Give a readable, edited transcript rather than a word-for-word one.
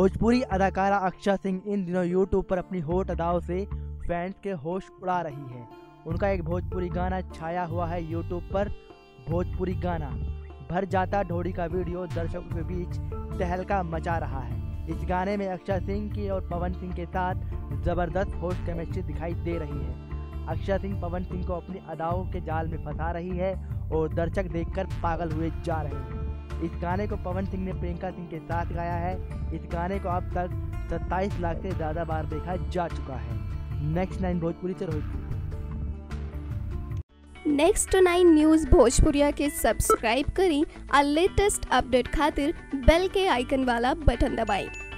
भोजपुरी अदाकारा अक्षय सिंह इन दिनों YouTube पर अपनी होट अदाओं से फैंस के होश उड़ा रही हैं। उनका एक भोजपुरी गाना छाया हुआ है YouTube पर। भोजपुरी गाना भर जाता ढोड़ी का वीडियो दर्शकों के बीच तहलका मचा रहा है। इस गाने में अक्षय सिंह की और पवन सिंह के साथ ज़बरदस्त होश केमिस्ट्री दिखाई दे रही है। अक्षय सिंह पवन सिंह को अपनी अदाओं के जाल में फंसा रही है और दर्शक देखकर पागल हुए जा रहे हैं। इस गाने को पवन सिंह ने प्रियंका सिंह के साथ गाया है। इस गाने को अब तक 27 लाख से ज़्यादा बार देखा जा चुका है। नेक्स्ट 9 भोजपुरी से रोहित। नेक्स्ट 9 न्यूज़ भोजपुरिया के सब्सक्राइब करें और लेटेस्ट अपडेट खातिर बेल के आइकन वाला बटन दबाएं।